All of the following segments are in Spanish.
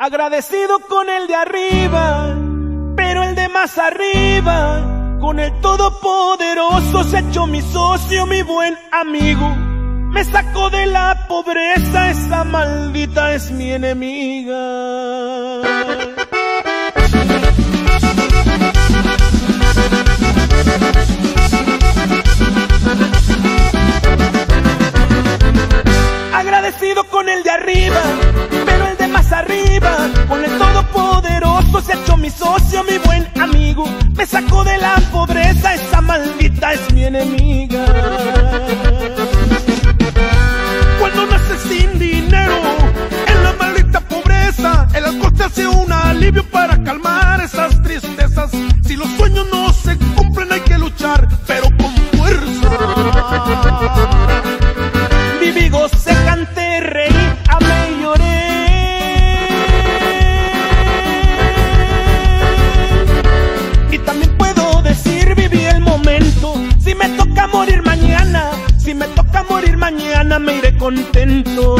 Agradecido con el de arriba, pero el de más arriba, con el Todopoderoso se ha hecho mi socio, mi buen amigo. Me sacó de la pobreza, esa maldita es mi enemiga. Agradecido con el de arriba, pero el de más arriba, con el Todopoderoso se ha hecho mi socio, mi buen amigo. Me sacó de la pobreza, esa maldita es mi enemiga. Cuando naces sin dinero, en la maldita pobreza, el alcohol te hace un alivio para calmar esas tristezas. Si los sueños no se cumplen hay que luchar, pero con fuerza. Viví, gocé, canté, reí, amé y lloré. Y también puedo decir viví el momento. Si me toca morir mañana, si me toca morir mañana me iré contento.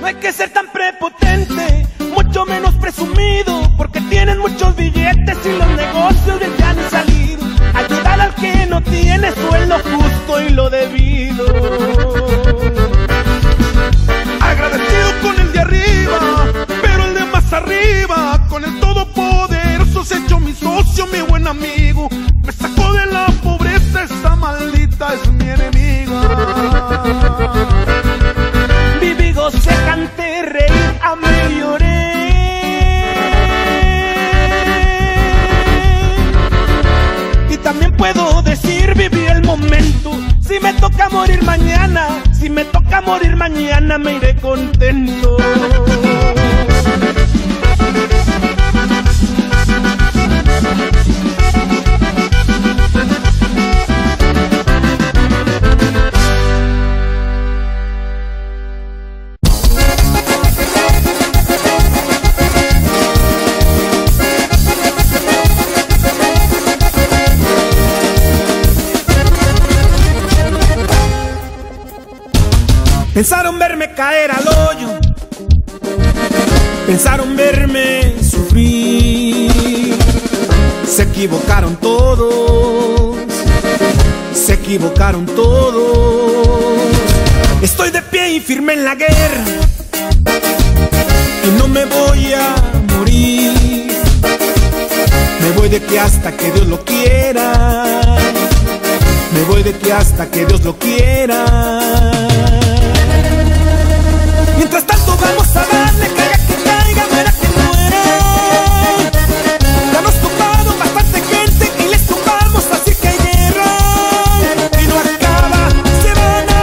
No hay que ser tan prepotente, mucho menos presumido, porque tienen muchos billetes y los negocios de ya han salido. Ayudar al que no tiene es lo justo y lo debido. Agradecido con el de arriba, pero el de más arriba, con el Todopoderoso se ha hecho mi socio, mi buen amigo. Me sacó de la pobreza, esa maldita es mi enemiga. Viví, gocé, canté, reí, amé y lloré. También puedo decir viví el momento. Si me toca morir mañana, si me toca morir mañana me iré contento. Pensaron verme caer al hoyo, pensaron verme sufrir. Se equivocaron todos, se equivocaron todos. Estoy de pie y firme en la guerra, y no me voy a morir. Me voy de aquí hasta que Dios lo quiera, me voy de aquí hasta que Dios lo quiera. Mientras tanto vamos a darle, caiga que caiga, muera que muera. Ya nos tumbaron bastante gente y les tumbamos, así que hay guerra y no acaba, se van a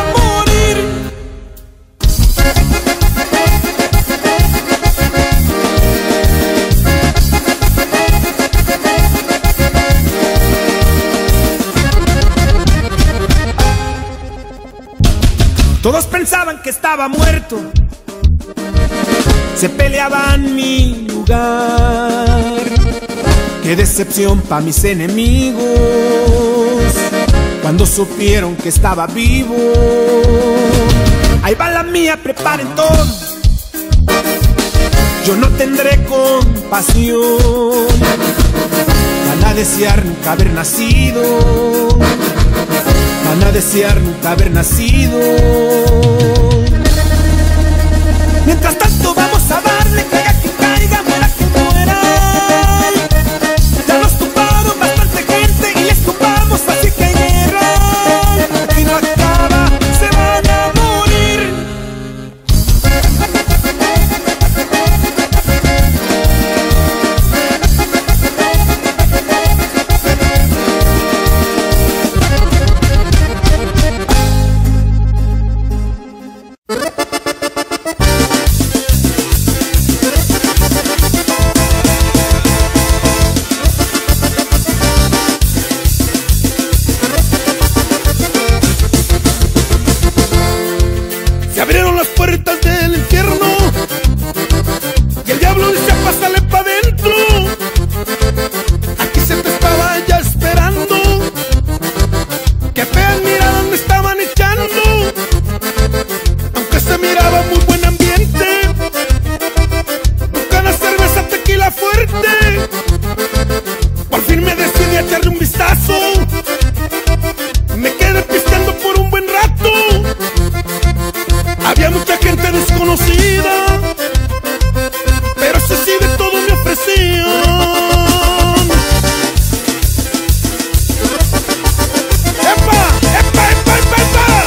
morir. Todos pensaban que estaba muerto, se peleaban mi lugar. Qué decepción pa' mis enemigos cuando supieron que estaba vivo. Ahí va la mía, preparen todo, yo no tendré compasión. Van a desear nunca haber nacido, van a desear nunca haber nacido. Mientras tanto vamos a darle, caiga que caiga, muera que muera. Ya nos tumbaron bastante gente y les tumbamos, así que hay guerra. Aquí no acaba, se van a morir. Por fin me decidí a echarle un vistazo. Me quedé pisteando por un buen rato. Había mucha gente desconocida, pero eso sí, de todo me ofrecían. ¡Epa! ¡Epa! ¡Epa! ¡Epa! ¡Epa!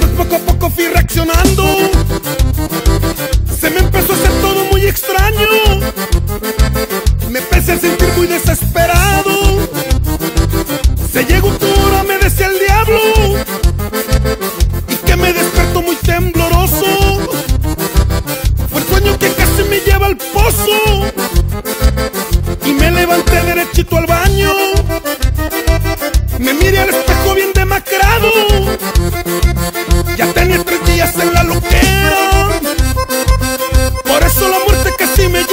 Después poco a poco fui reaccionando. Se me empezó a hacer todo muy extraño. Me empecé a sentir muy desesperado. Se llegó un cura, me decía el diablo, y que me despertó muy tembloroso. Fue el sueño que casi me lleva al pozo, y me levanté derechito al baño. Me miré al espejo bien demacrado. Ya tenía 3 días en la loquera, por eso la muerte casi me lleva.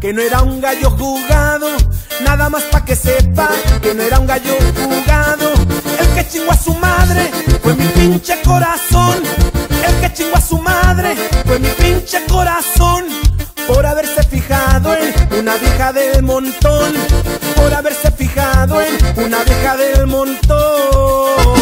Que no era un gallo jugado, nada más pa' que sepa que no era un gallo jugado. El que chingó a su madre fue mi pinche corazón. El que chingó a su madre fue mi pinche corazón. Por haberse fijado en una vieja del montón. Por haberse fijado en una vieja del montón.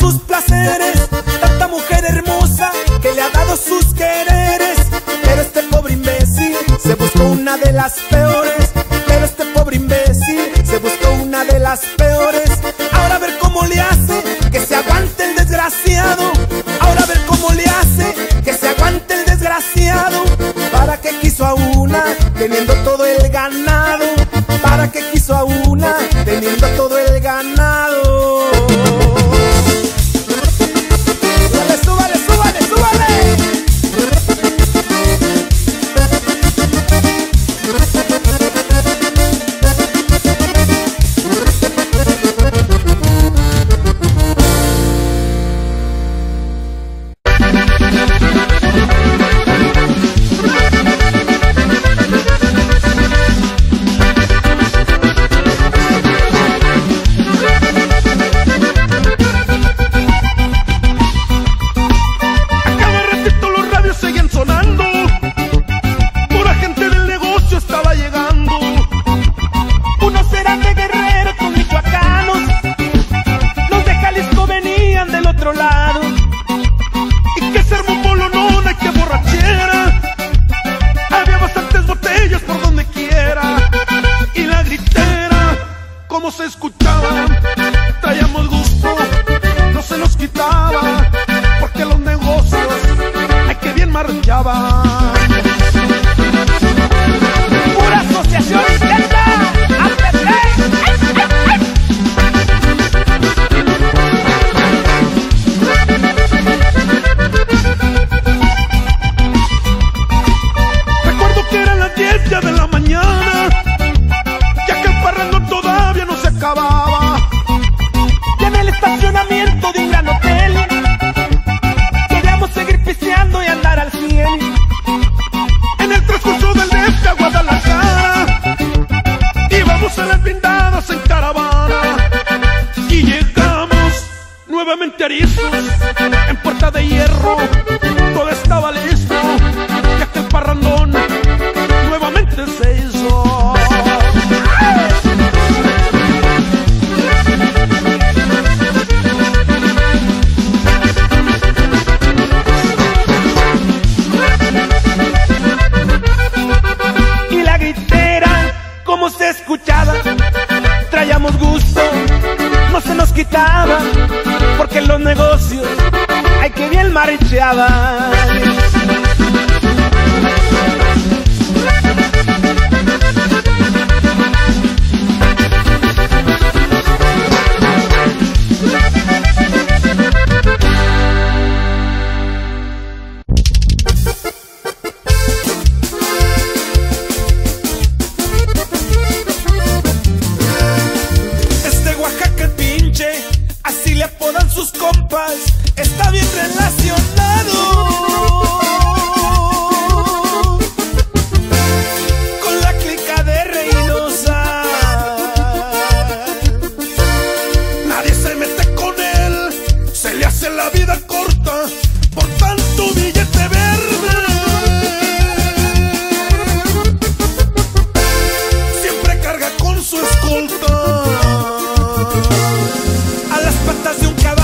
Sus placeres, tanta mujer hermosa que le ha dado sus quereres, pero este pobre imbécil se buscó una de las peores, pero este pobre imbécil se buscó una de las peores. Ahora a ver cómo le hace que se aguante el desgraciado, ahora a ver cómo le hace que se aguante el desgraciado. ¿Para qué quiso a una teniendo todo el ganado? ¿Para qué quiso a una teniendo todo el ganado? en puerta de hierro, todo estaba listo, y aquel parrandón nuevamente se hizo. Y la gritera, como se escuchaba, traíamos gusto, no se nos quitaba, porque los negocios, ay, que bien marcheaban. Está bien relacionado con la clica de Reynosa. Nadie se mete con él, se le hace la vida corta por tanto billete verde. Siempre carga con su escolta a las patas de un caballo.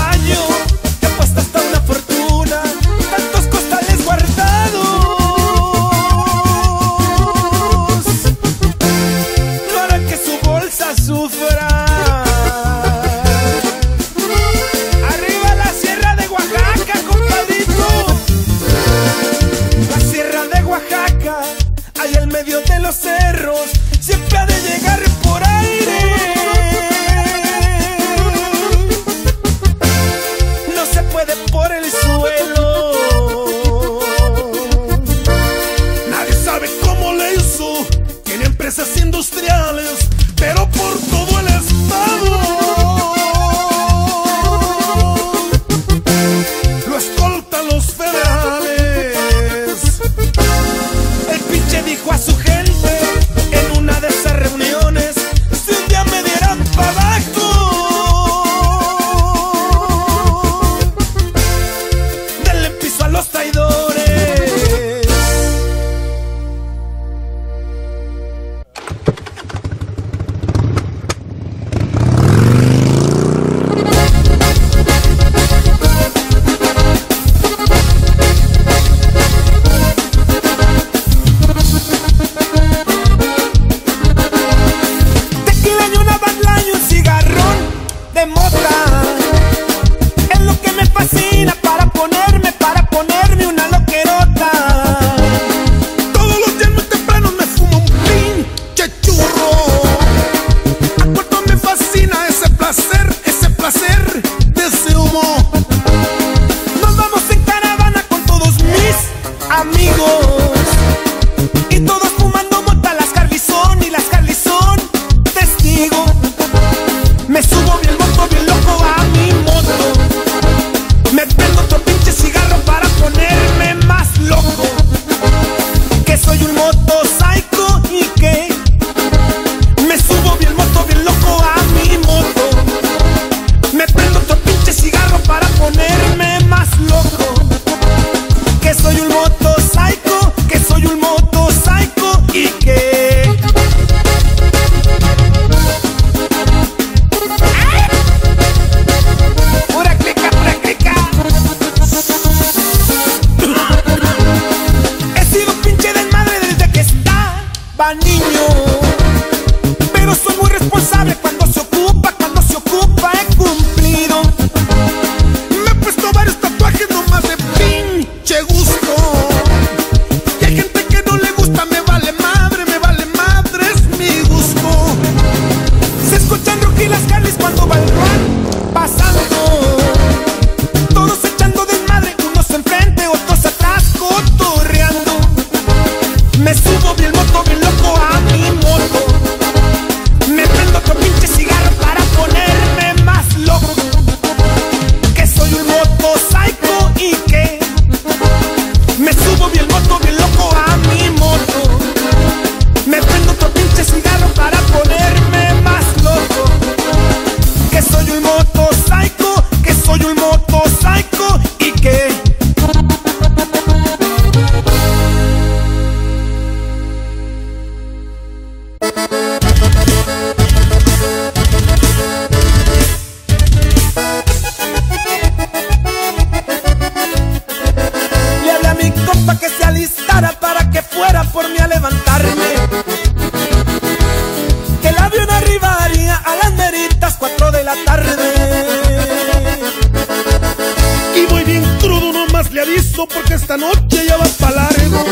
más le aviso porque esta noche ya va para largo.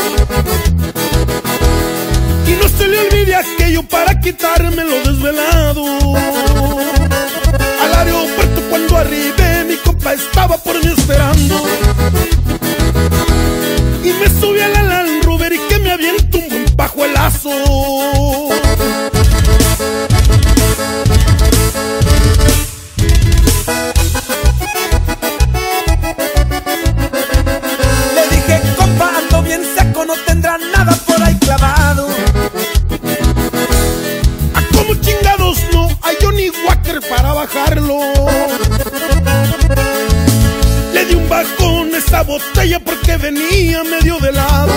Y no se le olvide aquello para quitarme lo desvelado. Al aeropuerto cuando arribé mi compa estaba por mí esperando. Y me subí a la Land Rover y que me aviento un buen pajuelazo. Para bajarlo le di un bajón a esa botella porque venía medio de lado.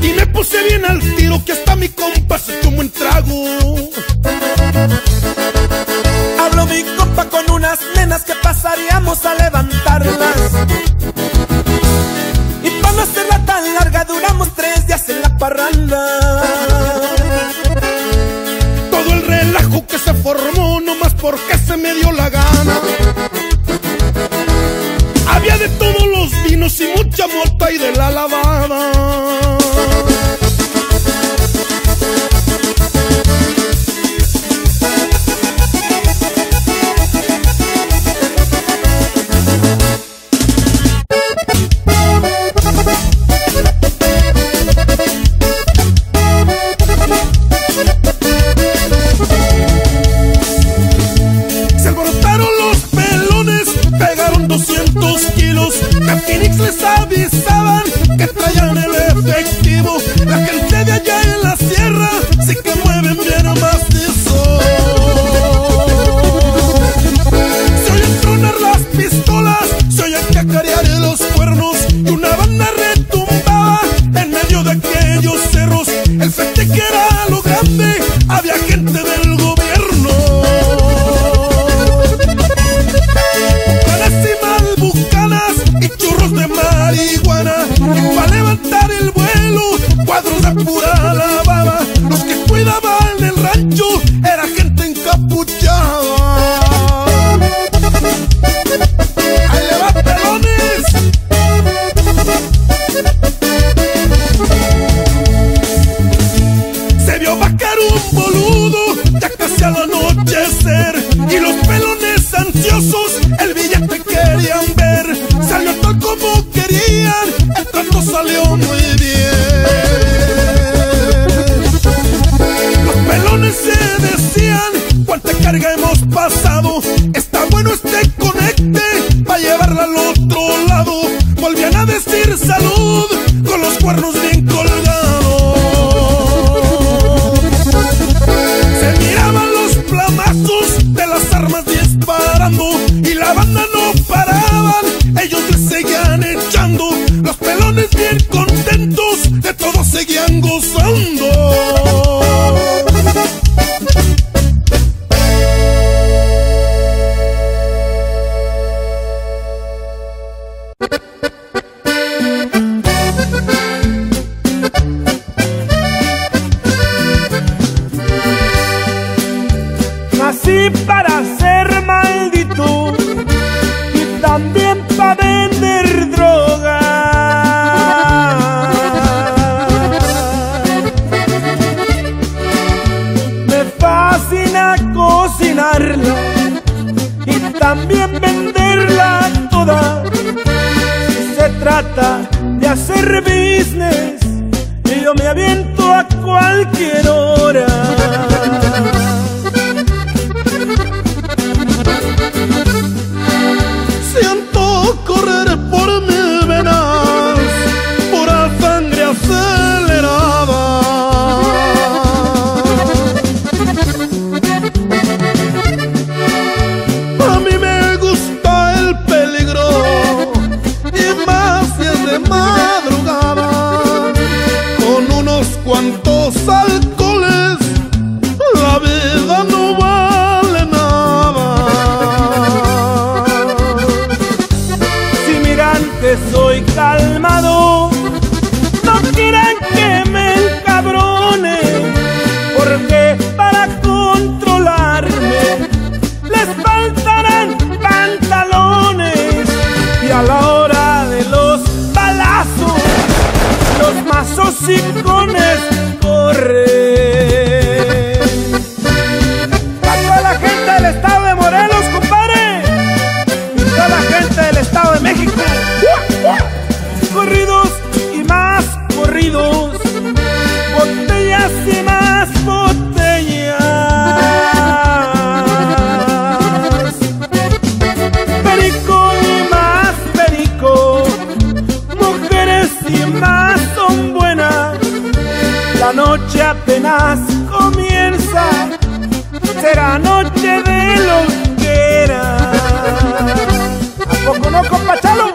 Y me puse bien al tiro que hasta mi compa se tomó un trago. Habló mi compa con unas nenas que pasaríamos a levantarlas. Y para no hacerla tan larga duramos 3 días en la parranda. Que se formó nomás porque se me dio la gana. Había de todos los vinos y mucha mota y de la lavada. apenas comienza, será noche de longuera. ¿A poco no, compa Chalo?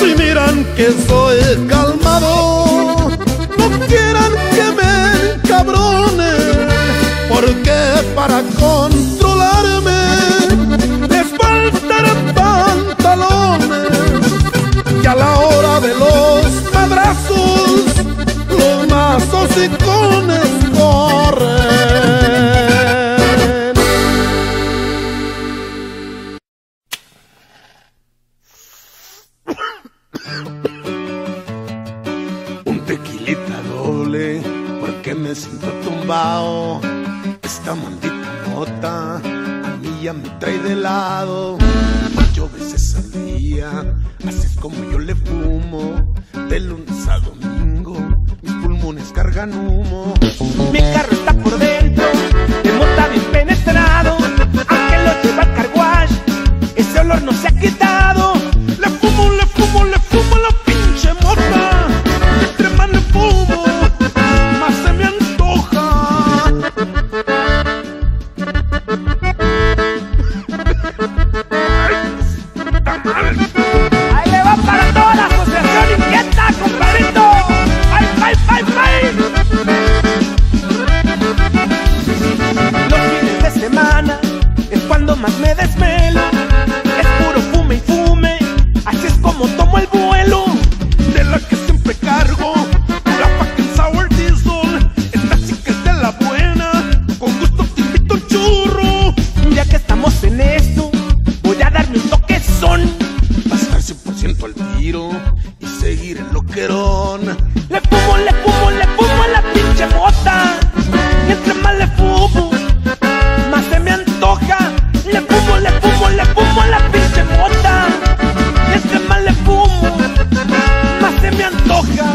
Si miran que soy calmado, no quieran que me encabronen, porque para controlarme les faltarán pantalones, y a la hora de los madrazos los mazos y cones corren. Un tequilita doble, porque me siento tumbao. Esta maldita mota a mí ya me trae de lado. 8 veces al día, así es como yo le fumo. De lunes a domingo, mis pulmones cargan humo. Mi carro está por dentro, de mota bien penetrado. Aunque lo lleva al car wash, ese olor no se ha quitado. Le fumo, le fumo, le fumo la pinche mota. Entre más le fumo, más se me antoja. Ahí le va para toda la asociación inquieta, compadrito. ¡Ay, ay, ay, ay! Los fines de semana es cuando más me desvelo. Es puro fume y fume, así es como tomo el vuelo. De la que siempre cargo, pura fucking sour diesel. Esta chica es de la buena, con gusto te invito un churro. Ya que estamos en esto, voy a darme un toquezón. Va a estar 100% al tiro y seguir el loquerón. Le fumo, le fumo, le fumo a la pinche mota. Y entre más le fumo, más se me antoja. Le fumo, le fumo, le fumo a la pinche mota. Y entre más le fumo, más se me antoja.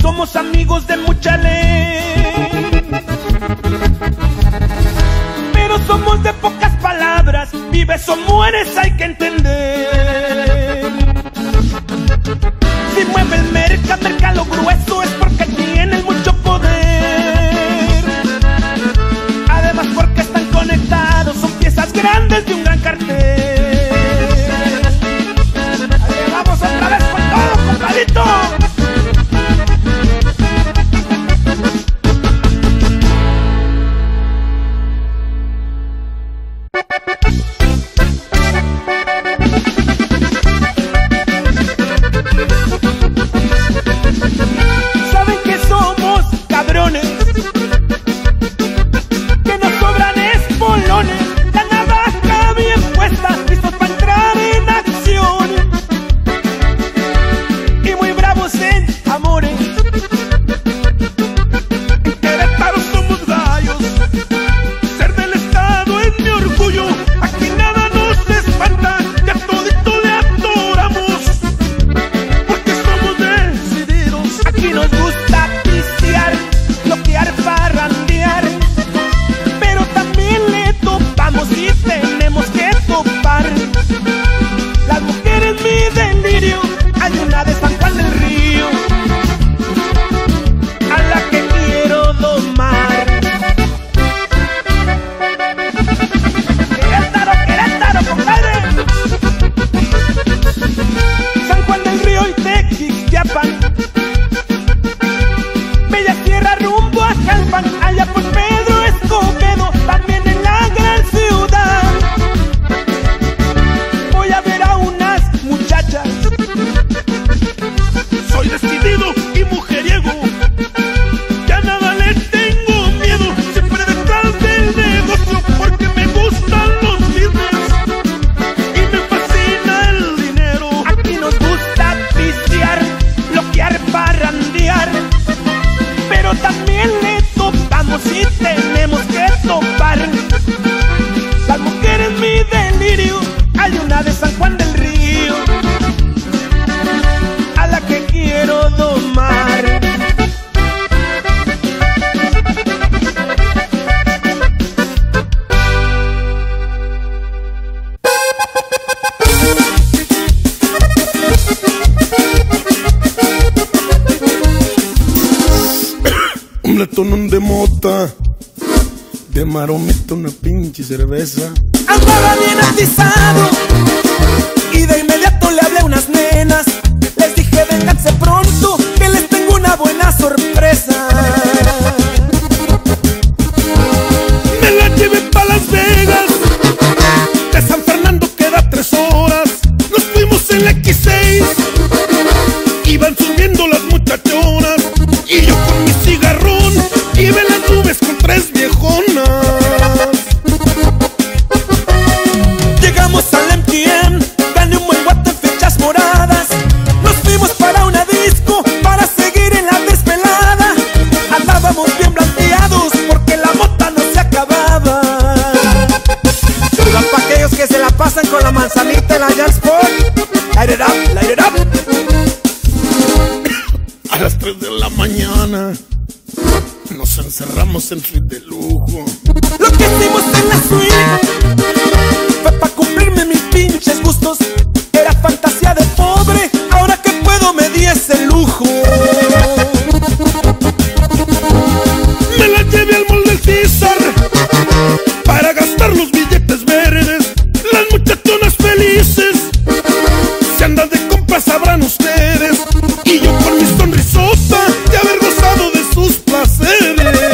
Somos amigos de mucha ley, pero somos de pocas palabras. Vives o mueres, hay que entender. Si mueve el merca lo grueso, es porque tienes mucho poder. Además porque están conectados, son piezas grandes de un gran cartel. Ahí vamos otra vez con todo, compadrito. amores. En Querétaro somos gallos, ser del estado es mi orgullo. Aquí nada nos espanta, ya todito le adoramos, porque somos decididos. Aquí nos gusta pistear, bloquear, parrandear, pero también le topamos y tenemos que topar. Las mujeres mi delirio, hay una de San Juan del Río a la que quiero domar. Querétaro, Querétaro, compadre. San Juan del Río y Tequisquiapan, bella tierra rumbo a Jalpan, allá por Pedro Escobedo, también en la gran ciudad. Voy a ver a unas muchachas, soy decidido y mujeriego, ya nada le tengo miedo, siempre detrás del negocio, porque me gustan los business y me fascina el dinero. Aquí nos gusta pistear, bloquear, parrandear, pero también le topamos y tenemos que topar. Las mujeres mi delirio, hay una de San Juan del Río a la que quiero domar. Un latonón de mota, de maromita una pinche cerveza. Andaba bien atizado y de inmediato le hablé a unas nenas. Les dije vénganse pronto, que les tengo una buena sorpresa. Me la llevé pa' Las Vegas, de San Fernando queda 3 horas. Nos fuimos en la X6, iban subiendo las muchachonas, y yo con mi cigarrón llevé las nubes con 3 viejonas. Llegamos al MTM, gané un buen guato en fechas moradas. Nos fuimos para una disco, para seguir en la desvelada. Andábamos bien blanqueados, porque la mota no se acababa. Saludos para aquellos que se la pasan con la manzanita en la Jansport. Light it up, light it up. A las 3 de la mañana nos encerramos en suite de lujo. Lo que hicimos en la suite fue para cumplirme mis pinches gustos. Era fantasía de pobre, ahora que puedo me di ese lujo. Me la llevé al Mall del César para gastar los billetes verdes. Las muchachonas felices, si andan de compras sabrán ustedes, y yo con mi sonrisota de haber gozado de sus placeres.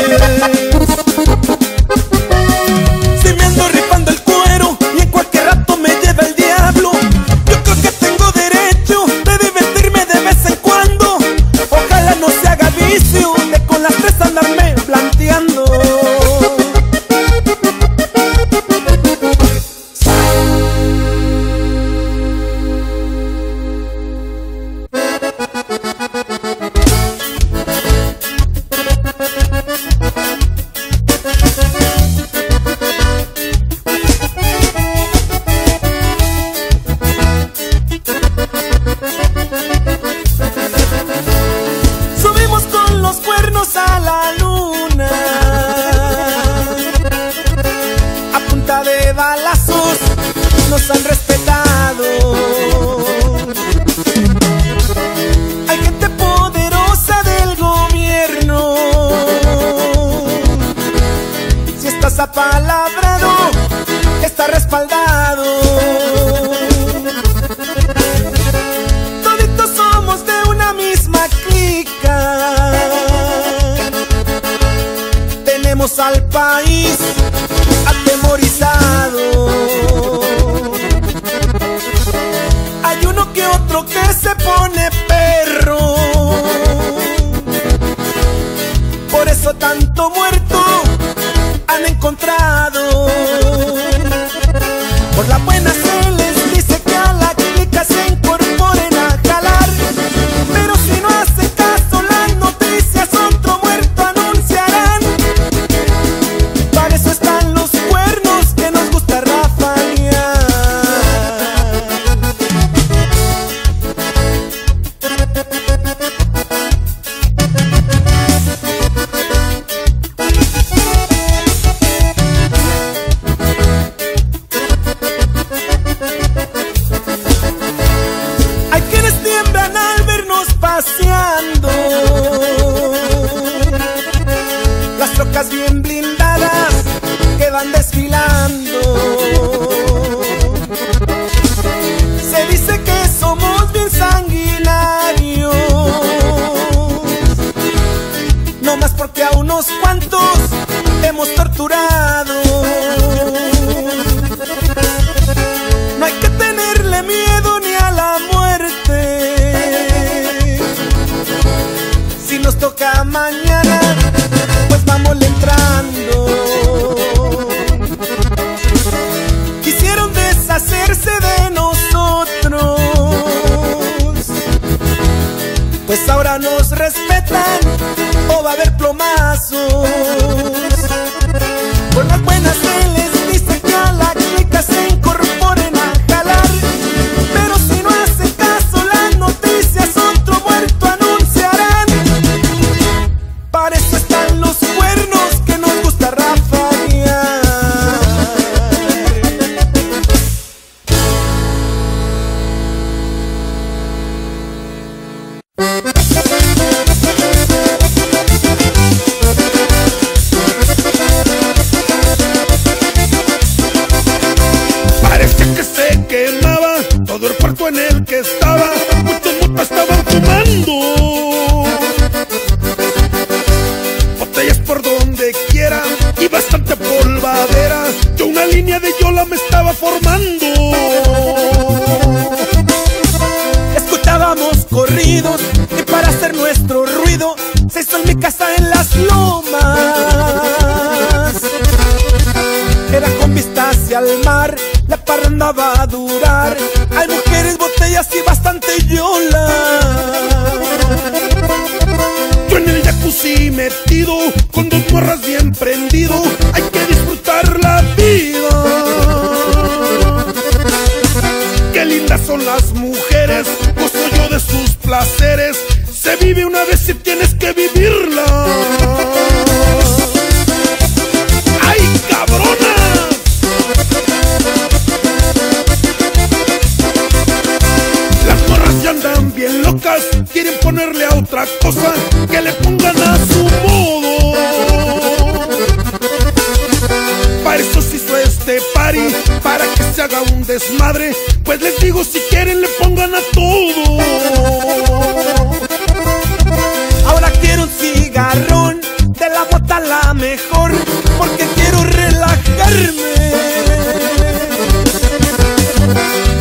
Dice que a la clica se incorporen a jalar, pero si no hace caso sabemos cuántos hemos torturado. No hay que tenerle miedo ni a la muerte. Si nos toca mañana, pues vamos entrando. Quisieron deshacerse de nosotros, pues ahora nos respetan o va a haber plomazos. Por las buenas se les dice que a la clica se incorporen a jalar, pero si no hacen caso las noticias otro muerto anunciarán. Para eso están los cuernos que nos gusta rafaguear. Parecía que se quemaba todo el cuarto en el que estaba, muchos muchos estaban fumando, botellas por donde quiera y bastante polvadera. Yo una línea de yola me estaba formando. Escuchábamos corridos y para hacer nuestro ruido se hizo en mi casa en las lomas. Era con vista hacia el mar, la parranda va a durar. Hay mujeres, botellas y bastante yola. Yo en el jacuzzi metido, con dos morras bien prendido. Hay que disfrutar la vida. Qué lindas son las mujeres, gozo yo de sus placeres. Se vive una vez y tienes que vivirla. ¡Ay, cabrona! Las morras ya andan bien locas, quieren ponerle a otra cosa, que le pongan a su modo. Para eso se hizo este party, para que se haga un desmadre. Pues les digo, si quieren le pongan a todo. Ahora quiero un cigarrón, de la bota la mejor, porque quiero relajarme.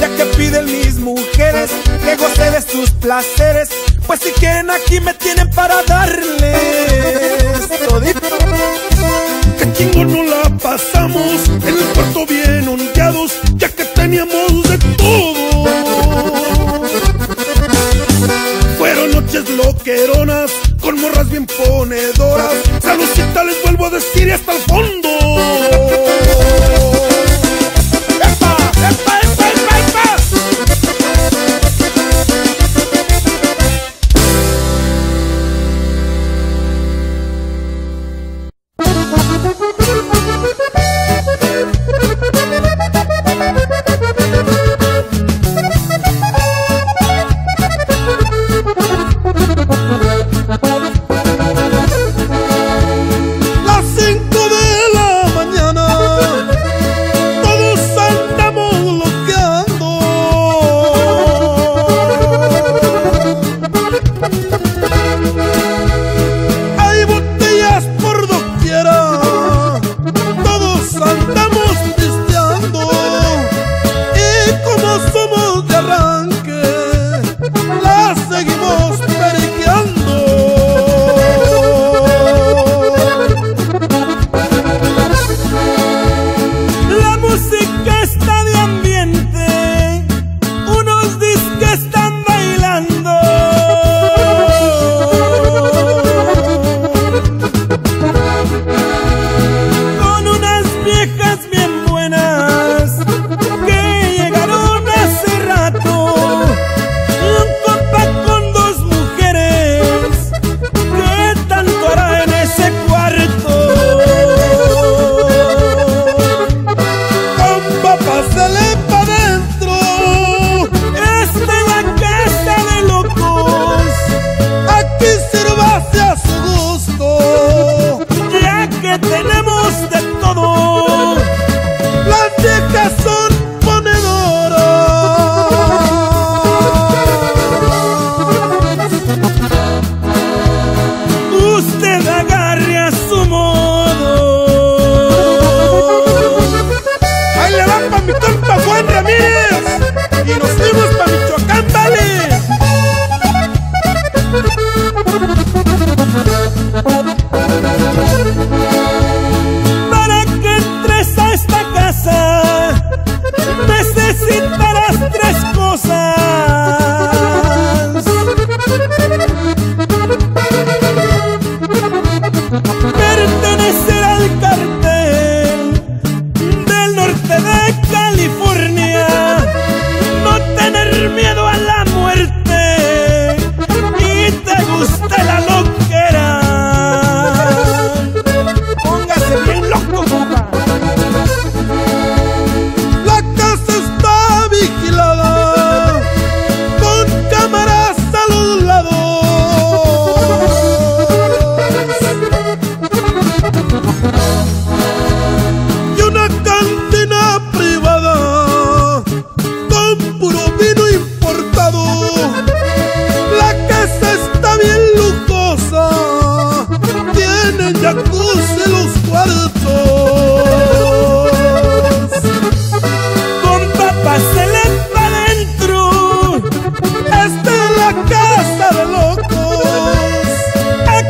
Ya que piden mis mujeres que goce de sus placeres, pues si quieren aquí me tienen para darles todito. Qué chingón no la pasamos, en el cuarto bien ondeados, ya que teníamos de todo. Fueron noches loqueronas, con morras bien ponedoras. Salucita les vuelvo a decir y hasta el fondo. ¡Epa, epa, epa, epa, epa! Las 5 de la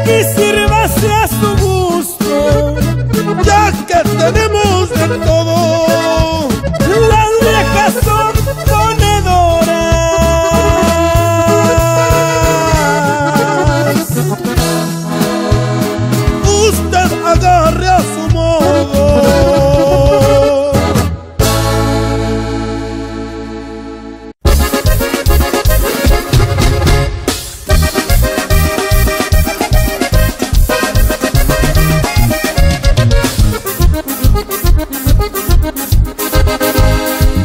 y sírvase a su gusto, ya que tenemos de todo. Las viejas son ponedoras. Usted agarre a su modo.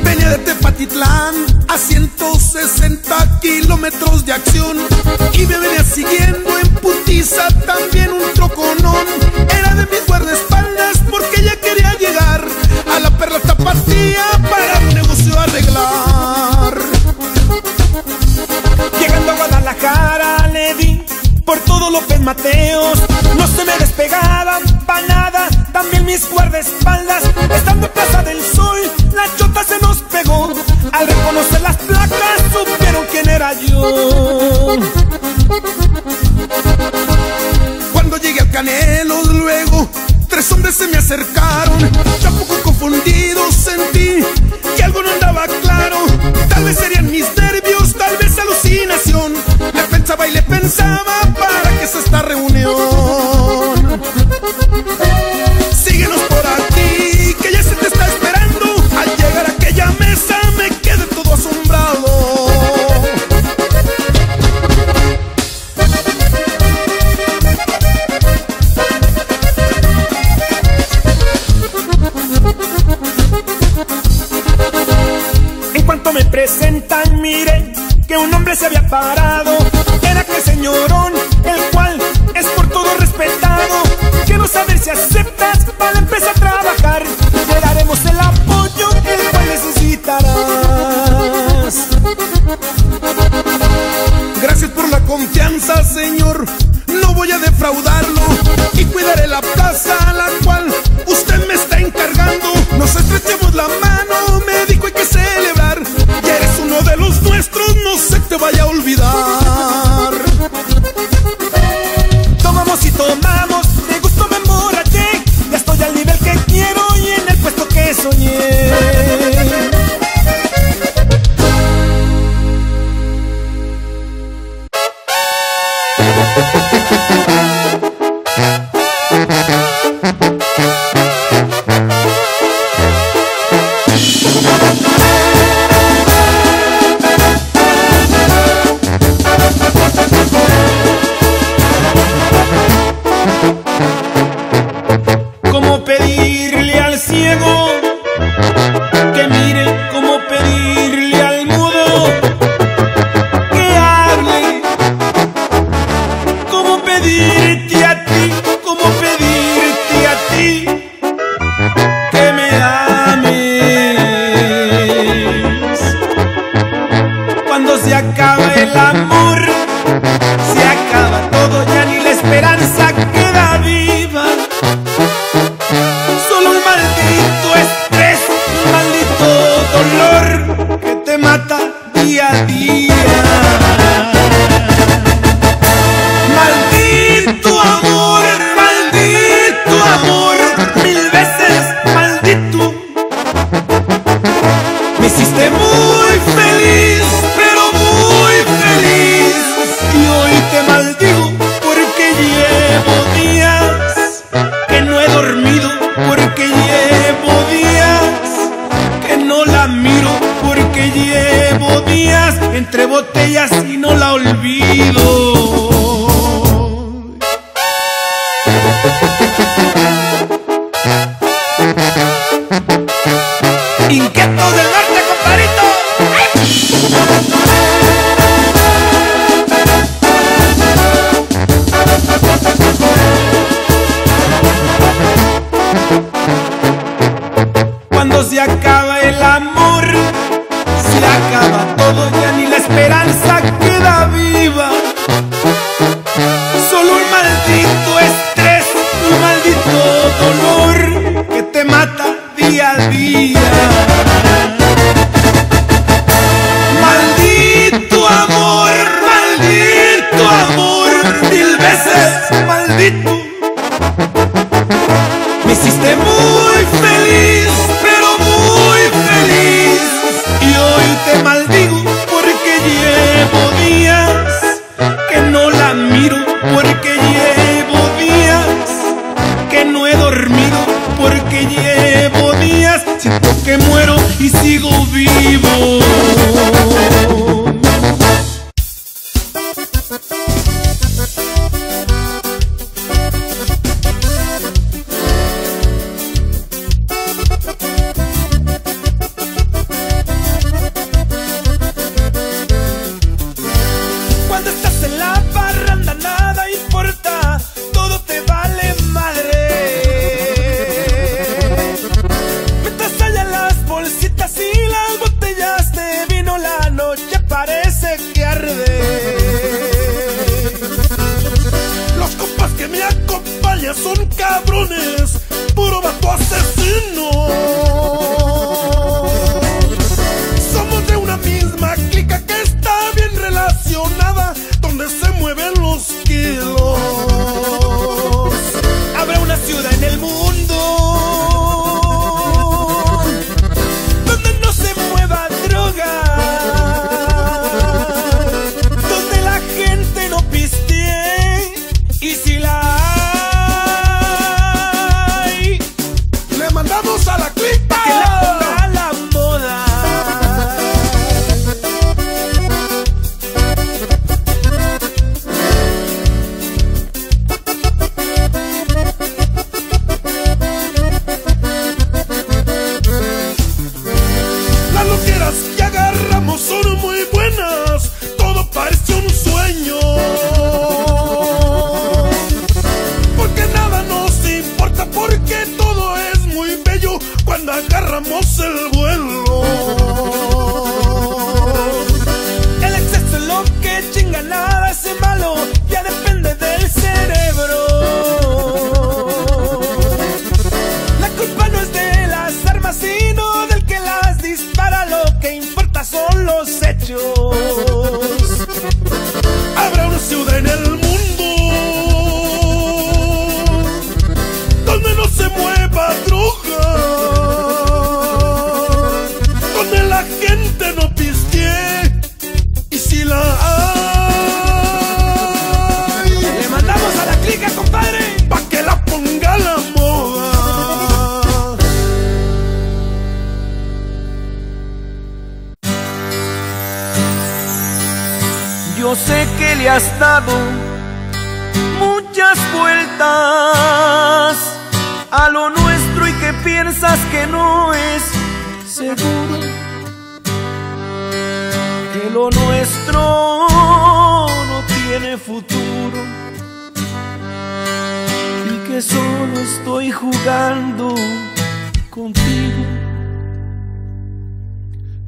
Venía de Tepatitlán a 160 kilómetros de acción y me venía siguiendo en putiza también un troconón. Era de mis guardaespaldas porque ella quería llegar a la Perla Tapatía para un negocio arreglar. Llegando a Guadalajara le di por todo López Mateos, no se me despegaba pa' nada, también mis guardaespaldas. Estando en Plaza del Sol, la chota se nos pegó. Al reconocer las placas, supieron quién era yo. Cuando llegué al Canelo, luego, tres hombres se me acercaron. Yo un poco confundido sentí que algo no andaba claro. Tal vez serían mis nervios, tal vez alucinación. Le pensaba y le pensaba, ¿para qué es esta reunión? Síguenos por aquí, que ya se te está esperando. Al llegar a aquella mesa me quedé todo asombrado. En cuanto me presentan, miré que un hombre se había parado. Era aquel señorón, el cual es por todo respetado. Quiero saber si aceptas para empezar a trabajar. Te daremos el apoyo que después necesitarás. Gracias por la confianza, señor, no voy a defraudarlo. Y cuidaré la plaza a la cual usted me está encargando. Nos estrechamos la mano, me dijo hay que celebrar. Ya eres uno de los nuestros, no se te vaya a olvidar. Tomamos y tomamos, de gusto me emborraché. Ya estoy al nivel que quiero y en el puesto que soñé. Me hiciste muy feliz, pero muy feliz. este maldito. Me hiciste muy feliz, pero muy feliz, y hoy te maldigo porque llevo días que no la miro, porque llevo días que no he dormido, porque llevo días, siento que muero y sigo vivo. Son cabrones, puro vato asesino. Somos de una misma clica que está bien relacionada, donde se mueven los kilos. Habrá una ciudad en el mundo donde no se mueva droga, donde la gente no pistee, y si la a la clipa que la ponga a la moda. Las loqueras que agarramos son muy buenas, todo parece un sueño, porque nada nos importa, porque todo es muy bello cuando agarramos el vuelo. El exceso es lo que chinga, nada es malo, ya depende del cerebro. La culpa no es de las armas, sino del que las dispara, lo que importa son los hechos. Habrá una ciudad en el yo sé que le has dado muchas vueltas a lo nuestro y que piensas que no es seguro, que lo nuestro no tiene futuro y que solo estoy jugando contigo.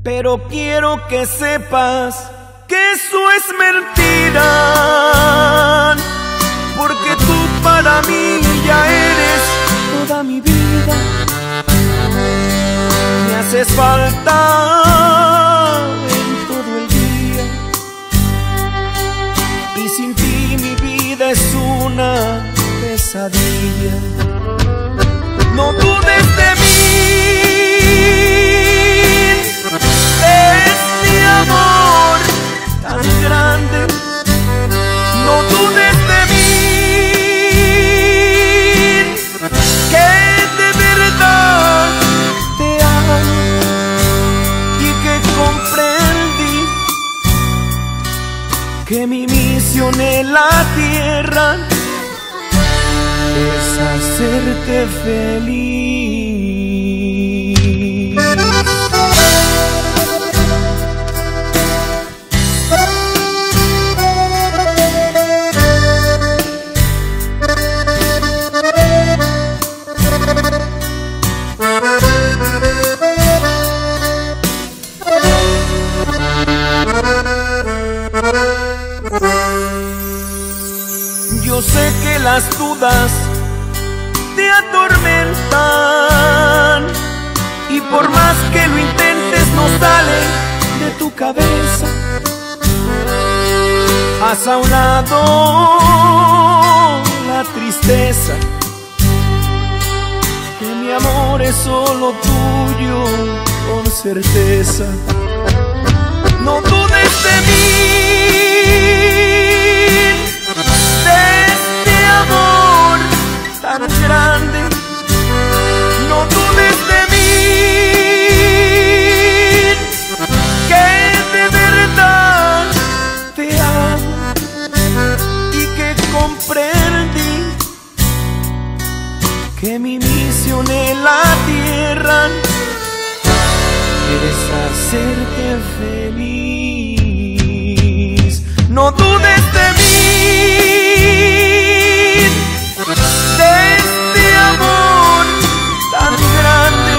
Pero quiero que sepas que eso es mentira, porque tú para mí ya eres toda mi vida. Me haces falta en todo el día, y sin ti mi vida es una pesadilla. No dudes de mí, es mi amor tan grande, no dudes de mí, que de verdad te amo y que comprendí que mi misión en la tierra es hacerte feliz. Yo sé que las dudas te atormentan y por más que lo intentes no sale de tu cabeza. Haz a un lado certeza que mi amor es solo tuyo, con certeza. No dudes de mí, de este amor tan grande. No dudes de mí, que de verdad te amo y que comprendí que mi misión en la tierra es hacerte feliz. No dudes de mí, de este amor tan grande.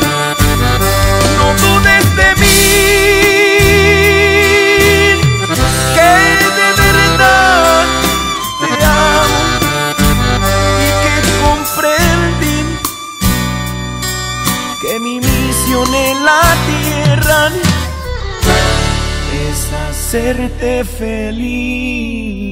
No dudes de mí, que de verdad te amo y que comprendí que mi misión es la tierra es hacerte feliz.